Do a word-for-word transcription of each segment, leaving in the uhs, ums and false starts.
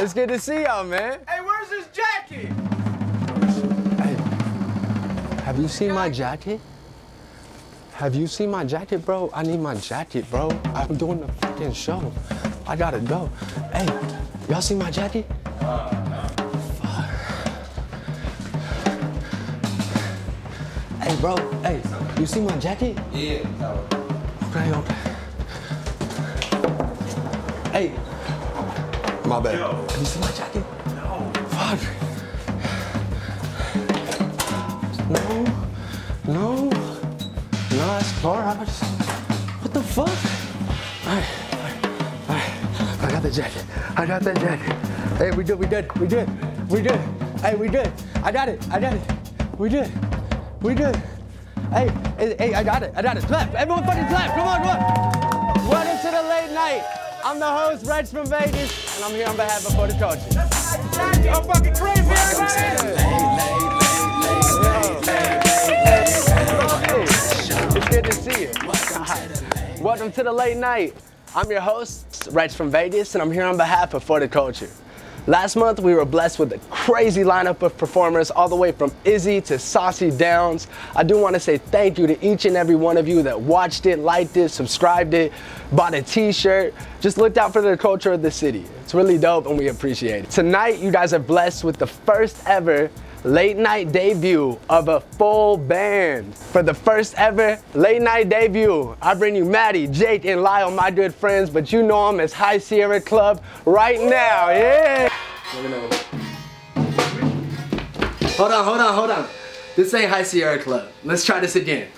It's good to see y'all, man. Hey, where's this jacket? Hey, have you seen my jacket? Have you seen my jacket, bro? I need my jacket, bro. I'm doing the fucking show. I gotta go. Hey, y'all see my jacket? Uh, no. Fuck. Hey, bro. Hey, you see my jacket? Yeah. No. Okay, okay. Hey. My bad. Yo. Have you seen my jacket? No. Fuck. No. No. No, that's far. What the fuck? All right. All right. All right. I got the jacket. I got that jacket. Hey, we did. We did. We did. We did. Hey, we did. I got it. I got it. We did. We did. Hey, hey, I got it. I got it. Clap. Everyone fucking clap. Come on, come on. Welcome to the late night. I'm the host, Reg from Vegas, and I'm here on behalf of For The Culture. I'm fucking crazy, everybody! It's good to see you. Welcome, Welcome to the late night. I'm your host, Reg from Vegas, and I'm here on behalf of For The Culture. Last month, we were blessed with a crazy lineup of performers, all the way from Izzy to Saucy Downs. I do want to say thank you to each and every one of you that watched it, liked it, subscribed it, bought a t-shirt, just looked out for the culture of the city. It's really dope and we appreciate it. Tonight, you guys are blessed with the first ever late night debut of a full band. For the first ever late night debut, I bring you Maddie, Jake, and Lyle, my good friends, but you know them as High Sierra Club right now, yeah! Hold on, hold on, hold on. This ain't High Sierra Club. Let's try this again.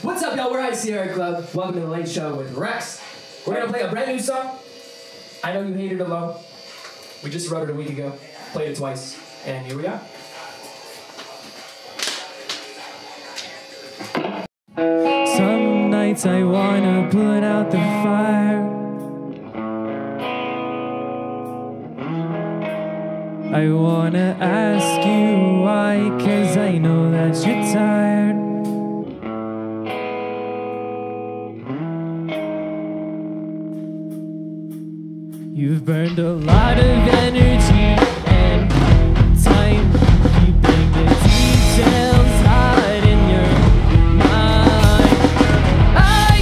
What's up, y'all? We're High Sierra Club. Welcome to the Late Show with Rex. We're gonna play a brand new song, I Know You Hate It Alone. We just wrote it a week ago, played it twice, and here we are. Some nights I wanna put out the fire. I wanna ask you why, 'cause I know that you're tired. You've burned a lot of energy and time keeping the details hot in your mind. I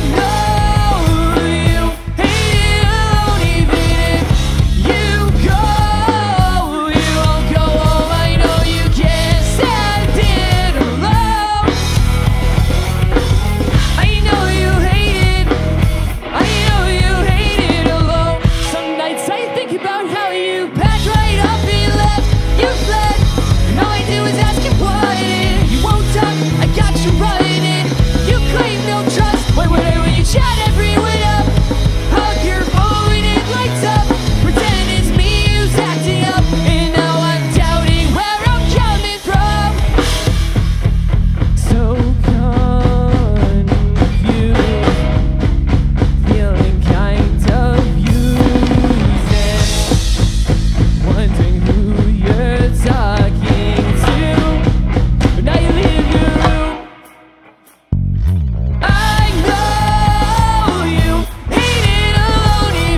know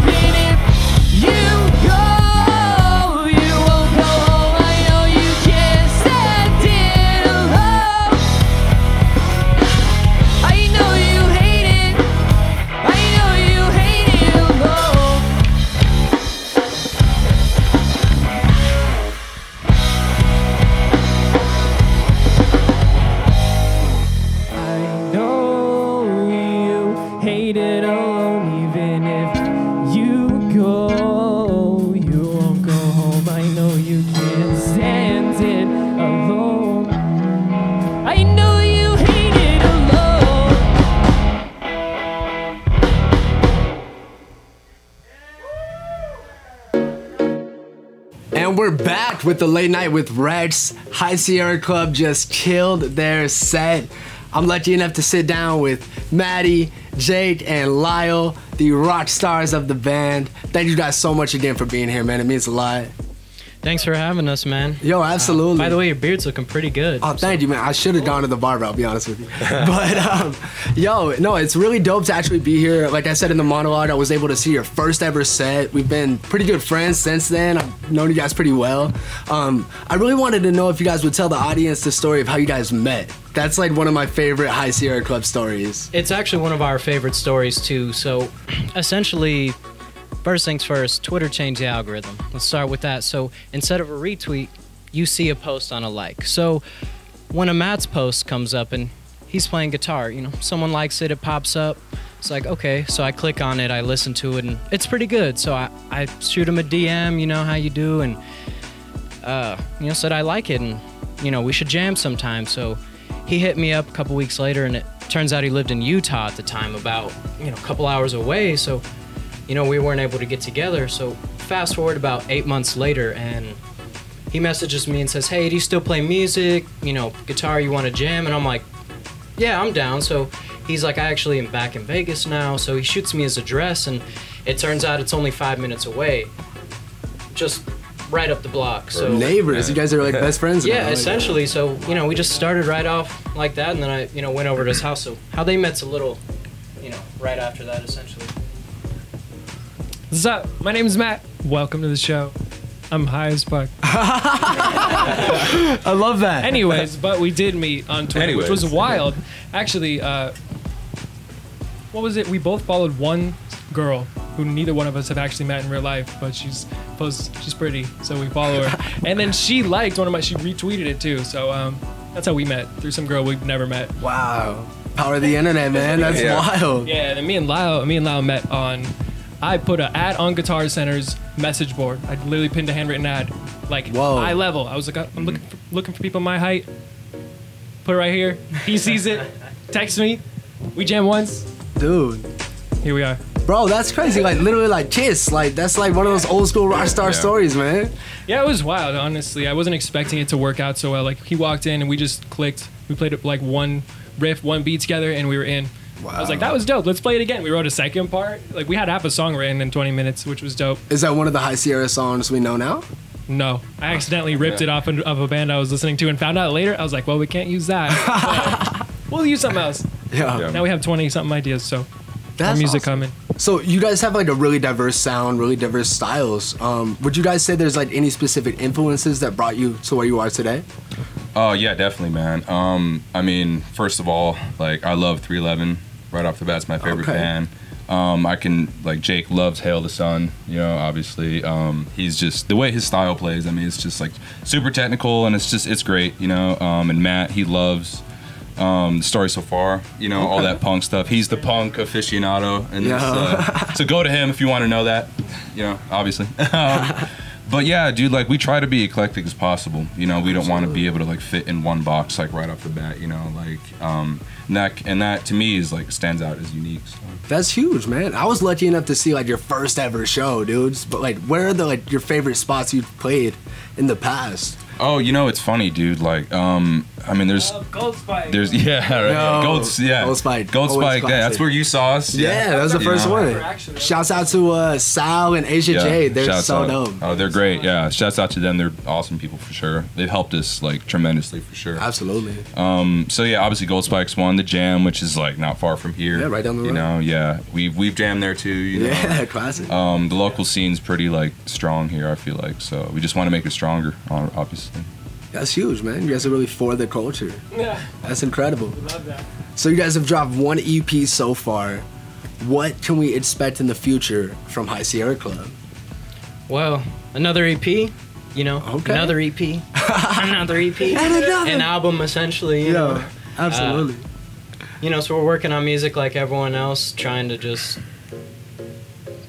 you hate it alone, even if you go. With the late night with Rex. High Sierra Club just killed their set. I'm lucky enough to sit down with Maddie, Jake, and Lyle, the rock stars of the band. Thank you guys so much again for being here, man. It means a lot. Thanks for having us, man. Yo, absolutely. Uh, by the way, your beard's looking pretty good. Oh, thank so. you, man. I should have gone to the barber, I'll be honest with you. But, um, yo, no, it's really dope to actually be here. Like I said in the monologue, I was able to see your first ever set. We've been pretty good friends since then. I've known you guys pretty well. Um, I really wanted to know if you guys would tell the audience the story of how you guys met. That's like one of my favorite High Sierra Club stories. It's actually one of our favorite stories, too. So, essentially... First things first, Twitter changed the algorithm. Let's start with that. So instead of a retweet, you see a post on a like. So when a Matt's post comes up and he's playing guitar, you know, someone likes it, it pops up. It's like, okay, so I click on it, I listen to it, and it's pretty good. So I, I shoot him a D M, you know, how you do, and, uh, you know, said I like it, and, you know, we should jam sometime. So he hit me up a couple weeks later, and it turns out he lived in Utah at the time, about, you know, a couple hours away. So, you know, we weren't able to get together. So fast forward about eight months later, and he messages me and says, hey, do you still play music? You know, guitar, you want to jam? And I'm like, yeah, I'm down. So he's like, I actually am back in Vegas now. So he shoots me his address, and it turns out it's only five minutes away, just right up the block. So neighbors, you guys are like best friends. Yeah, essentially. So, you know, we just started right off like that. And then I, you know, went over to his house. So how they met's a little, you know, right after that, essentially. What's up? My name's Matt. Welcome to the show. I'm high as fuck. I love that. Anyways, but we did meet on Twitter, Anyways. which was wild. Actually, uh, what was it? We both followed one girl who neither one of us have actually met in real life, but she's post, she's pretty, so we follow her. And then she liked one of my, she retweeted it too. So um, that's how we met, through some girl we've never met. Wow. Power of the internet, man. That's yeah. wild. Yeah, and me and Lyle, me and Lyle met on... I put an ad on Guitar Center's message board. I literally pinned a handwritten ad, like Whoa. high level. I was like, I'm looking for, looking for people my height. Put it right here. He sees it. Texts me. We jam once. Dude. Here we are. Bro, that's crazy. Like literally, like Kiss. Like that's like one of those old school rock star yeah. stories, man. Yeah, it was wild. Honestly, I wasn't expecting it to work out so well. Like he walked in and we just clicked. We played like one riff, one beat together, and we were in. Wow. I was like, that was dope. Let's play it again. We wrote a second part. Like, we had half a song written in twenty minutes, which was dope. Is that one of the High Sierra songs we know now? No. I accidentally ripped yeah. it off of a band I was listening to and found out later. I was like, well, we can't use that. We'll use something else. Yeah. yeah. Now we have twenty-something ideas, so that's music awesome. coming. So you guys have, like, a really diverse sound, really diverse styles. Um, would you guys say there's, like, any specific influences that brought you to where you are today? Oh, yeah, definitely, man. Um, I mean, first of all, like, I love three eleven. Right off the bat, it's my favorite okay. band. Um, I can, like, Jake loves Hail the Sun, you know, obviously. Um, he's just, the way his style plays, I mean, it's just, like, super technical, and it's just, it's great, you know. Um, and Matt, he loves um, The Story So Far, you know, okay. all that punk stuff. He's the punk aficionado. And yeah. uh, so go to him if you want to know that, you know, obviously. um, But yeah, dude, like, we try to be eclectic as possible. You know, we don't want to be able to, like, fit in one box, like, right off the bat, you know, like, um, and that, and that, to me, is, like, stands out as unique. So. That's huge, man. I was lucky enough to see, like, your first ever show, dudes. But, like, where are, the like, your favorite spots you've played in the past? Oh, you know, it's funny, dude. Like, um, I mean, there's, uh, Gold Spike. There's, yeah, right. no. Gold, yeah, Gold Spike, Gold Spike. Yeah, that's where you saw us. Yeah, yeah that was the first know. one. Shouts out to uh, Sal and Asia yeah, J. They're so out. dope. Oh, they're great. Yeah, shouts out to them. They're awesome people for sure. They've helped us like tremendously for sure. Absolutely. Um, so yeah, obviously Gold Spike's one. The Jam, which is like not far from here. Yeah, right down the road. You know, yeah, we've we've jammed there too. You yeah, know. classic. Um, the local scene's pretty like strong here. I feel like so we just want to make it stronger, obviously. That's huge, man. You guys are really for the culture. Yeah. That's incredible. I love that. So you guys have dropped one E P so far. What can we expect in the future from High Sierra Club? Well, another E P, you know, okay. another E P, another E P, and another. An album, essentially. You yeah, know. absolutely. Uh, you know, so we're working on music like everyone else, trying to just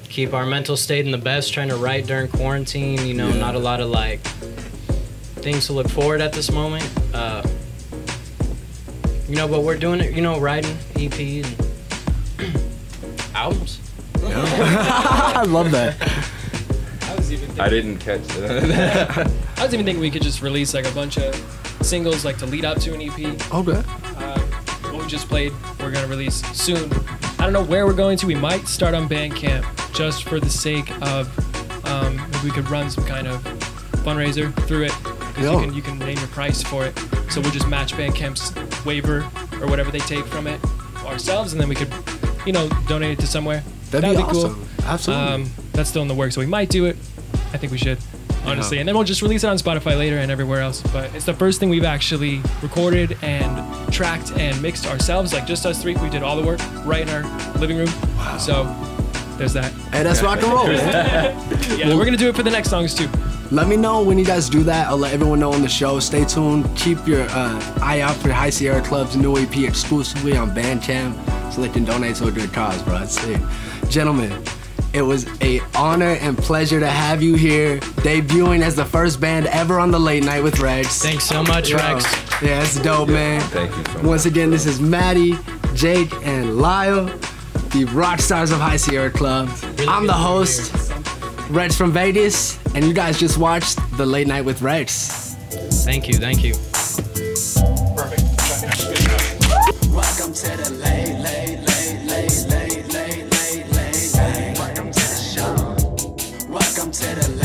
keep our mental state in the best, trying to write during quarantine, you know, yeah. not a lot of, like, things to look forward at this moment, uh, you know, but we're doing it, you know, writing E P and albums. Yeah. I love that. I was even thinking, I didn't catch that. I was even thinking we could just release like a bunch of singles like to lead up to an E P. Okay. Uh, what we just played, we're gonna release soon. I don't know where we're going to. We might start on Bandcamp just for the sake of um, if we could run some kind of fundraiser through it. You can, you can name your price for it. So we'll just match Bandcamp's waiver or whatever they take from it ourselves, and then we could, you know, donate it to somewhere. That'd, That'd be, be awesome. Cool. Absolutely. Um, that's still in the works, so we might do it. I think we should, honestly. Yeah. And then we'll just release it on Spotify later and everywhere else. But it's the first thing we've actually recorded and tracked and mixed ourselves, like just us three. We did all the work right in our living room. Wow. So there's that. Hey, that's yeah. rock and roll. Yeah, well, we're going to do it for the next songs too. Let me know when you guys do that. I'll let everyone know on the show. Stay tuned. Keep your uh, eye out for High Sierra Club's new E P exclusively on Bandcamp, so they can donate to a good cause, bro. That's it. Gentlemen, it was an honor and pleasure to have you here, debuting as the first band ever on the Late Night with Rex. Thanks so much, Yo. Rex. Yeah, that's dope, yeah, man. Thank you so much. Once again, this is Maddie, Jake, and Lyle, the rock stars of High Sierra Club. Really I'm the host, Rex from Vegas, and you guys just watched The Late Night with Rex. Thank you, thank you. Perfect. Welcome to the late, late, late, late, late, late, late, late. Welcome to the show. Welcome to the